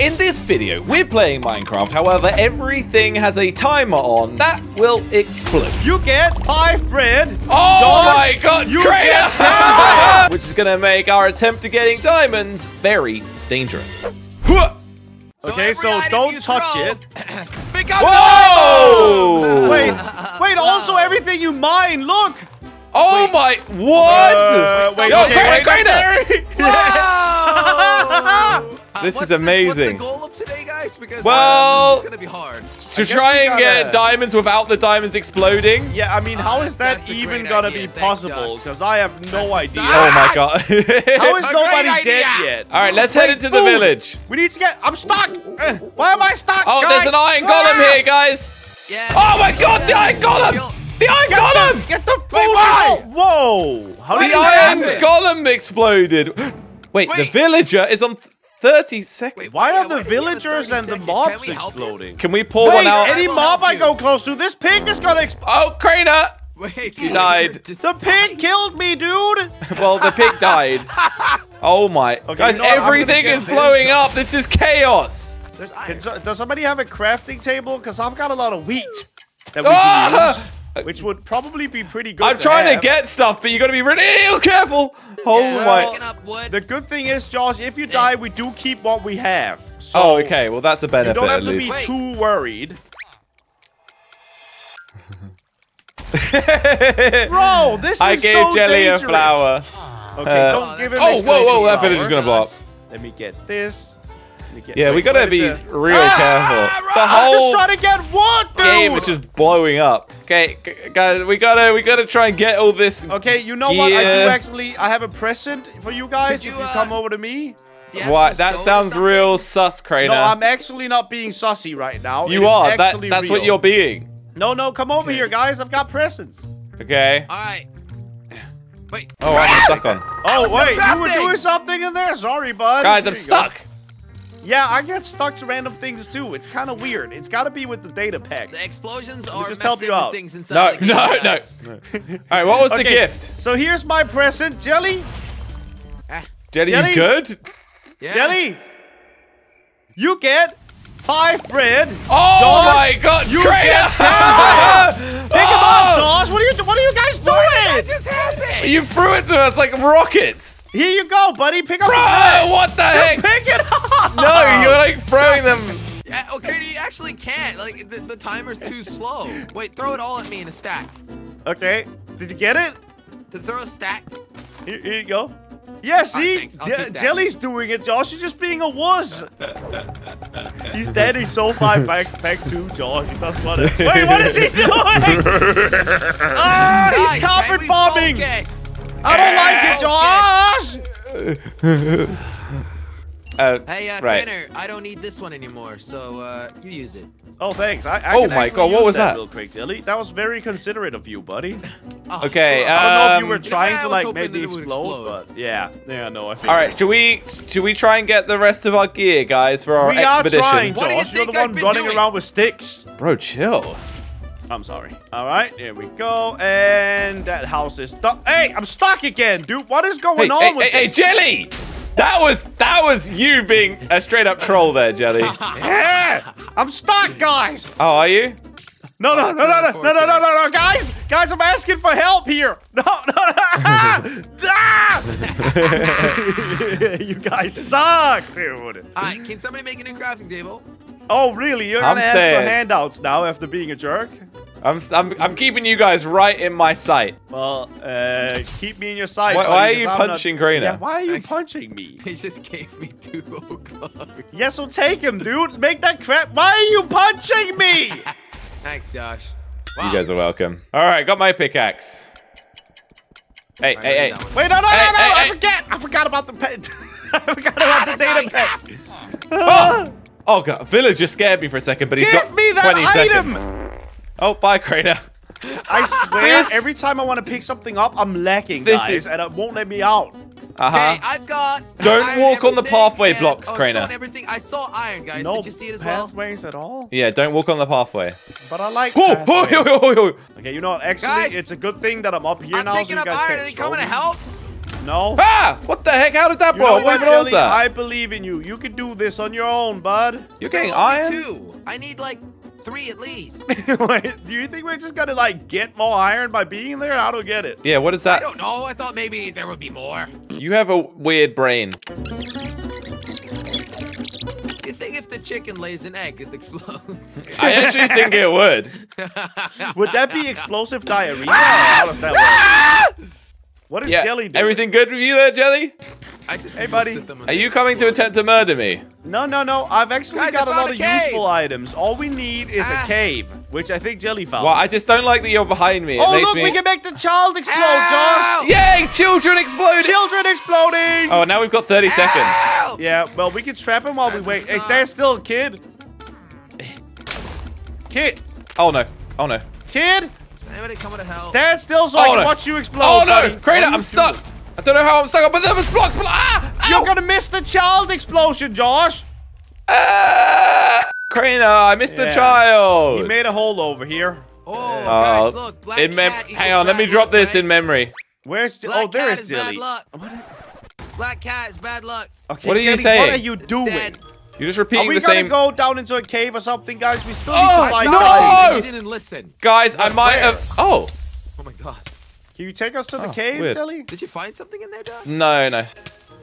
In this video, we're playing Minecraft. However, everything has a timer on that will explode. You get $5. Oh my God! You get $10, which is going to make our attempt at getting diamonds very dangerous. Okay, so don't touch it. Whoa! Wait! Also, everything you mine, look. Oh my! What? Wait, wow! This is amazing. What's the goal of today, guys? Because it's going to be hard. To try and get diamonds without the diamonds exploding. Yeah, I mean, how is that even going to be possible? Because I have no idea. Oh, my God. How is nobody dead yet? All right, let's head into the village. We need to get... I'm stuck. Why am I stuck, guys? Oh, there's an iron golem here, guys. Yeah. Oh, my God, the iron golem. The iron golem. Get the food out. Whoa. How did that happen? The iron golem exploded. Wait, the villager is on... 30 seconds. Wait, why are the villagers and the mobs exploding? Can we pull one out? Any mob I go close to, this pig is gonna explode. Oh, Crainer! Wait, you died. The pig killed me, dude! Well, the pig died. Oh my. Okay, guys, you know everything is blowing up. This is chaos. Does somebody have a crafting table? Because I've got a lot of wheat that we can use. Which would probably be pretty good. I'm trying to get stuff, but you gotta be really careful. Oh my! The good thing is, Josh, if you die, we do keep what we have. So okay. Well, that's a benefit. You don't have to be too worried. Bro, this is so dangerous. I gave Jelly a flower. Okay, don't give him. Oh, whoa! That village is gonna blow up. Let me get this. Yeah, we gotta be real careful. The whole game is just blowing up. Okay, guys, we gotta try and get all this. Okay, you know what? I do actually. I have a present for you guys. If you come over to me. What? That sounds real sus, Crainer. No, I'm actually not being sussy right now. You are. That's what you're being. No, come over here, guys. I've got presents. Okay. All right. Wait. Oh, I'm stuck on. Oh wait, you were doing something in there. Sorry, bud. Guys, I'm stuck. Yeah, I get stuck to random things too. It's kind of weird. It's got to be with the data pack. The explosions are messing with things inside. No. All right, what was the gift? So here's my present, Jelly. Jelly, you good? Yeah. Jelly, you get $5. Oh my God! You get $10. Pick him up, Josh. What are you guys doing? What just happened? You threw it to us like rockets. Here you go, buddy. Pick up the bread. What the heck? Just pick it up. No, you're like throwing them. Yeah, okay, you actually can't. Like the timer's too slow. Wait, throw it all at me in a stack. Okay. Did you get it? To throw a stack. Here you go. Yeah, see? Right, Jelly's doing it, Josh. You're just being a wuss. He's dead. He's so far back to Josh. He doesn't want it. Wait, what is he doing? He's carpet bombing. Focus. I don't like it, Josh! Hey, Crainer, I don't need this one anymore, so you use it. Oh, thanks. I oh my God, what was that? Real quick, Jelly. That was very considerate of you, buddy. Okay, I don't know if you were trying to like maybe explode, but yeah, no, I think. All right, should we try and get the rest of our gear, guys, for our expedition? We are trying, Josh. You're the one running around with sticks. Bro, chill. I'm sorry. All right, here we go. And that house is stuck. Hey, I'm stuck again, dude. What is going on with this? Hey, Jelly! That was you being a straight up troll there, Jelly. Yeah! I'm stuck, guys! Oh, are you? No, guys! Guys, I'm asking for help here! No! You guys suck, dude! All right, can somebody make a new crafting table? Oh, really? You're gonna ask for handouts now after being a jerk? I'm keeping you guys right in my sight. Well, keep me in your sight. Why are you punching Crainer? Yeah, why are you punching me? He just gave me 2 o'clock. Yeah, so take him, dude. Make that crap. Why are you punching me? Thanks, Josh. Wow. You guys are welcome. All right, got my pickaxe. Hey, right, hey, hey. Wait, no. I forgot about the pet. I forgot about the data pack. Oh. Oh God, villager scared me for a second, but he's got 20 seconds. Give me that item! Oh, bye, Crainer. I swear, every time I want to pick something up, I'm lacking, guys, and it won't let me out. Okay, I've got. Don't walk on the pathway blocks, Crainer. I saw iron, guys. Did you see it as well? No pathways at all. Yeah, don't walk on the pathway. But I like. Okay, you know what? Actually, it's a good thing that I'm up here now. I'm picking up iron. Are you coming to help? No. Ah! What the heck? How did that blow? What even was that? I believe in you. You can do this on your own, bud. You're getting iron? Too. I need like 3 at least. Wait, do you think we're just gonna like get more iron by being there? I don't get it. Yeah, what is that? I don't know. I thought maybe there would be more. You have a weird brain. You think if the chicken lays an egg, it explodes? I actually think it would. Would that be explosive diarrhea? That what is Jelly doing? Everything good with you there, Jelly? I just hey, buddy. Are you coming to attempt to murder me? No, no, no. I've actually got a lot of useful items. All we need is a cave, which I think Jelly found. Well, I just don't like that you're behind me. Oh, look, we can make the child explode, Josh. Yay, children exploding. Children exploding. Oh, now we've got 30 seconds. Yeah, well, we can trap him while we wait. Hey, stand still, kid. Kid. Oh, no. Oh, no. Kid. Anybody coming to help? Stand still so I can watch you explode. Oh, no. Crainer, I'm stuck. I don't know how I'm stuck up, but there was blocks. Ah! Ow! You're gonna miss the child explosion, Josh. Crainer, I missed the child. He made a hole over here. Oh, guys, look. Black cat, hang on, let me drop this in memory. Where's Jelly? Oh, there is Jelly. Black cat is bad luck. Okay, what are you saying? What are you doing? Dead. You're just repeating the same. Are we gonna go down into a cave or something, guys? We still need to find out. You didn't listen. Guys, I might have. Oh. Oh my God. Can you take us to the cave, Jelly? Did you find something in there, Doc? No, no.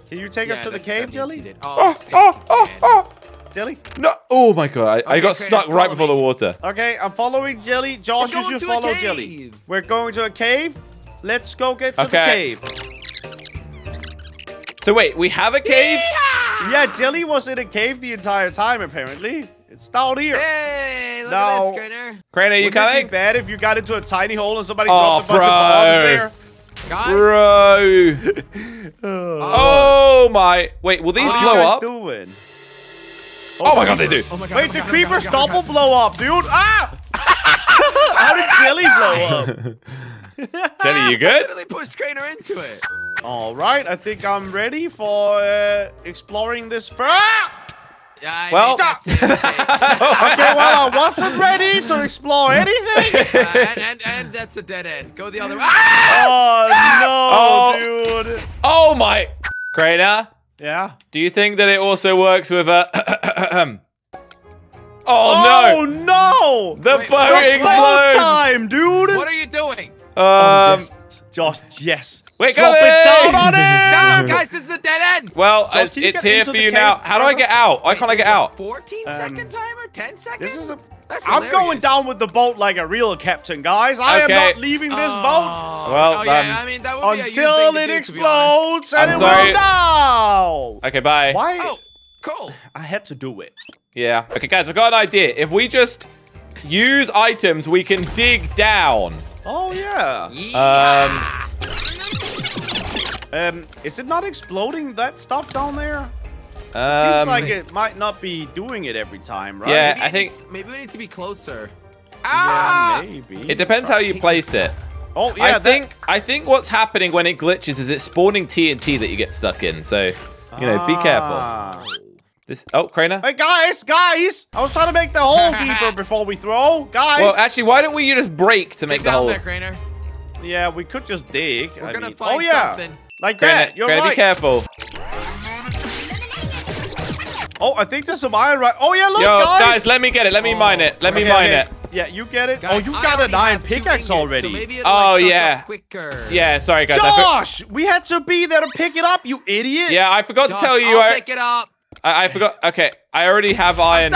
Can you take us to the cave, Jelly? Jelly? No. Oh, my God. I got stuck right before the water. Okay, I'm following Jelly. Josh, you should follow Jelly. We're going to a cave. Let's go get to the cave. So, wait. We have a cave? Yeah. Jelly was in a cave the entire time, apparently. It's down here. Hey, look at this, Crainer. Crainer, you coming? Wouldn't it be bad if you got into a tiny hole and somebody dropped a bunch of bombs there? Guys? Bro. Oh, my. Wait, will these blow up? Doing? Oh, my God, they do. Oh my God, wait, the creepers double blow up, dude. Ah! How did Jelly blow up? Jelly, you good? I literally pushed Crainer into it. All right, I think I'm ready for exploring this well, that's it, that's it. Okay, well, I wasn't ready to explore anything. And that's a dead end. Go the other way. Ah! Oh, no, dude. Oh, my. Crainer? Yeah? Do you think that it also works with a... oh, no. The boat explodes. Time, dude. What are you doing? Josh, yes. We're going down on it! No, guys, this is a dead end. Well, it's here for you now. How do I get out? Why can't I get out? 14-second timer? 10 seconds? This is a... I'm going down with the boat like a real captain, guys. I am not leaving this boat. Well, I mean, that would be until it explodes, and it will now. Okay, bye. Why? Oh, cool. I had to do it. Yeah. Okay, guys, I've got an idea. If we just use items, we can dig down. Oh yeah. Is it not exploding that stuff down there? It seems like it might not be doing it every time, right? Yeah, maybe I think... Maybe we need to be closer. Ah! Yeah, maybe. It depends how you place it. Oh, yeah. I think what's happening when it glitches is it's spawning TNT that you get stuck in. So, you know, be careful. Oh, Crainer. Hey, guys! I was trying to make the hole deeper before we throw. Guys! Well, actually, why don't we just break to make the hole? Get down there, Crainer. Yeah, we could just dig. We're going to find something. Like that, you're right. Be careful. Oh, I think there's some iron right. Oh, yeah, look, guys. Let me get it. Let me mine it. Let me mine it. Yeah, you get it. Guys, oh, you got an iron pickaxe already. So maybe it'll, yeah. Quicker. Yeah, sorry, guys. Josh, we had to be there to pick it up, you idiot. Yeah, I forgot to tell you. Pick it up. I forgot. Okay, I already have iron.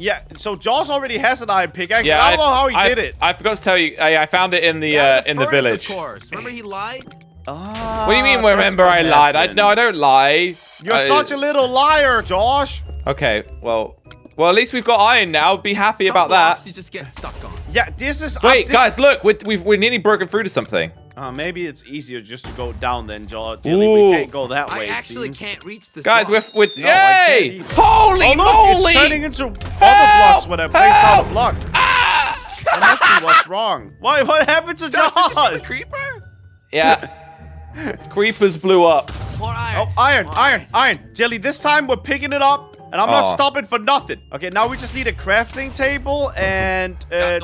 Yeah, so Josh already has an iron pickaxe. Yeah, I don't know how he did it. I forgot to tell you. I found it in the village. Of course. Remember, he lied. What do you mean, remember I lied? No, I don't lie. You're such a little liar, Josh. Okay, well, at least we've got iron now. Be happy about that. You just get stuck on. Yeah, this is... Wait, guys, look. We're nearly broken through to something. Maybe it's easier just to go down then, Josh. Jelly, we can't go that way, I actually can't reach this block. With... Yay! Holy moly! It's turning into other blocks when I place down a block. That must be what's wrong. What happened to Josh? Did you see the creeper? Yeah. Creepers blew up. More iron. Oh, iron, iron, iron. Jelly, this time we're picking it up And I'm not stopping for nothing. Okay, now we just need a crafting table and a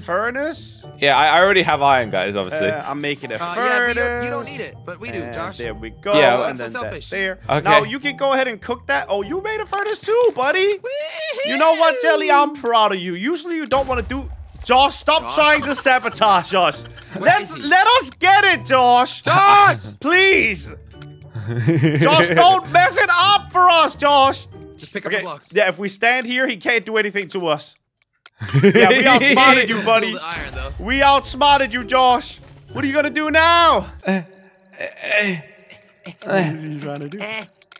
furnace. Yeah, I already have iron, guys, obviously. I'm making a furnace. Yeah, you don't need it, but we do, Josh. There we go. Yeah, and then selfish. There. Okay. Now, you can go ahead and cook that. Oh, you made a furnace too, buddy. You know what, Jelly? I'm proud of you. Usually, you don't want to do... Josh, stop trying to sabotage us. Let us get it, Josh. Josh! Please. Josh, don't mess it up for us, Josh. Just pick up the blocks. Yeah, if we stand here, he can't do anything to us. Yeah, we outsmarted you, buddy. Iron, we outsmarted you, Josh. What are you going to do now? What is he trying to do?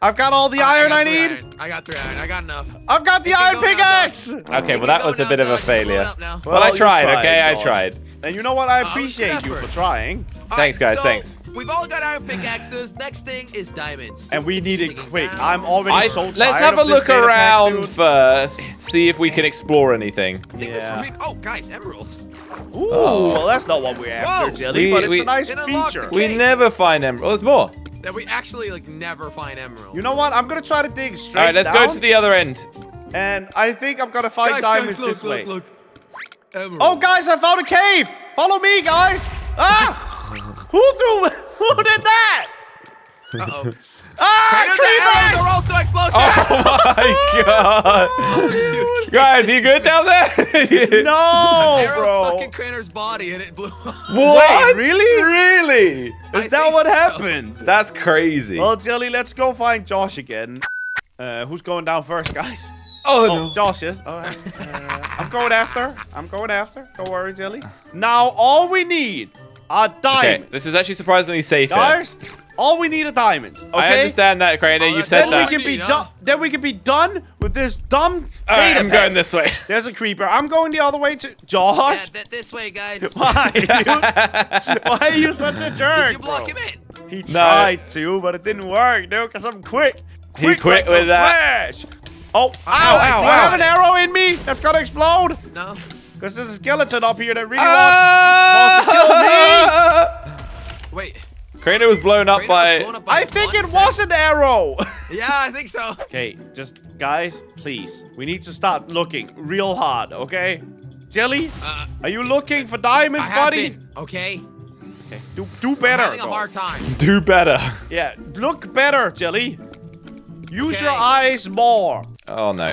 I've got all the iron I need. I got 3 iron. I got enough. I've got the iron pickaxe. Okay, well, that was a bit of a failure. Well, I tried, okay? I tried. And you know what? I appreciate you for trying. Thanks, guys. Thanks. We've all got iron pickaxes. Next thing is diamonds. And we need it quick. I'm already so tired. Let's have a look around first. See if we can explore anything. Yeah. Oh, guys, emeralds. Ooh, well, that's not what we're after, Jelly, but it's a nice feature. We never find emeralds. There's more. That we actually, like, never find emeralds. You know what? I'm going to try to dig straight down. All right, let's go to the other end. And I think I'm going to find diamonds this way. Look, look. Oh, guys, I found a cave. Follow me, guys. Ah! Who did that? Uh-oh. Ah, creepers! They're also explosive. Oh, my God. Oh, guys, you good down there? No, bro. Stuck in Crainer's body and it blew up. What? Wait, really? Really? Is that what happened? So. That's crazy. Well, Jelly, let's go find Josh again. Who's going down first, guys? Oh, no. Josh is. All right. I'm going after. Don't worry, Jelly. Now, all we need are diamonds. Okay, this is actually surprisingly safe. Guys? All we need are diamonds, okay? I understand that, Crainer. You said that. Then we can be done with this dumb data. I'm going this way. There's a creeper. I'm going the other way to... Josh? Yeah, this way, guys. Why, dude? Why are you such a jerk, Did you block him in? He tried to, but it didn't work, dude, because I'm quick. He quit with that. Flash. Oh, ow. I have an arrow in me that's going to explode. No. Because there's a skeleton up here that really wants to kill me. Wait. Crainer was blown up by... I think it was an arrow. Yeah, I think so. Okay, just guys, please. We need to start looking real hard, okay? Jelly, are you looking for diamonds, buddy? Okay. Do better. I'm having a hard time. Do better. Yeah, look better, Jelly. Use your eyes more. Oh no.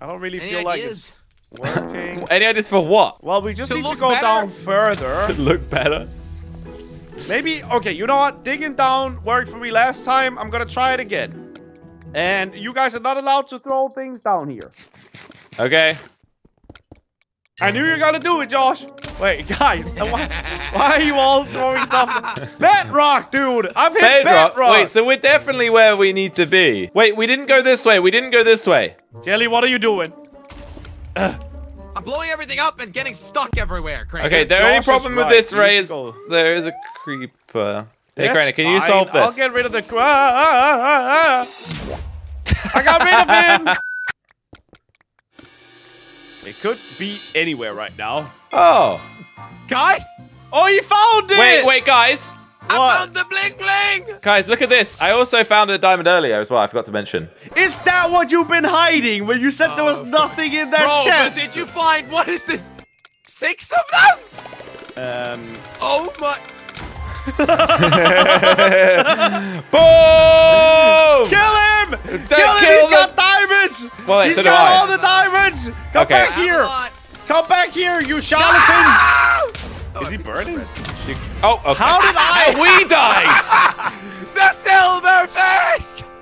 I don't really feel like it's working. Any ideas for what? Well, we just need to go down further. To look better. Maybe, okay, you know what? Digging down worked for me last time. I'm going to try it again. And you guys are not allowed to throw things down here. Okay. I knew you were going to do it, Josh. Wait, guys, why are you all throwing stuff? Bedrock, dude. I've hit bedrock. Wait, so we're definitely where we need to be. Wait, we didn't go this way. Jelly, what are you doing? I'm blowing everything up and getting stuck everywhere, Crainer. Okay, the only problem with this, Ray, is there is a creeper. Hey, Crainer, can you solve this? I'll get rid of the... I got rid of him! It could be anywhere right now. Oh. Guys? Oh, you found it! Wait, guys. What? I found the bling-bling! Guys, look at this. I also found a diamond earlier as well. I forgot to mention. Is that what you've been hiding? When you said there was nothing in that chest? But did you find... What is this? 6 of them? Oh, my... Boom! Kill him! He's got diamonds! Well, he's got all the diamonds! Come back here! Come back here, you charlatan! No! Is he burning? Oh, okay. How did we die? The silverfish!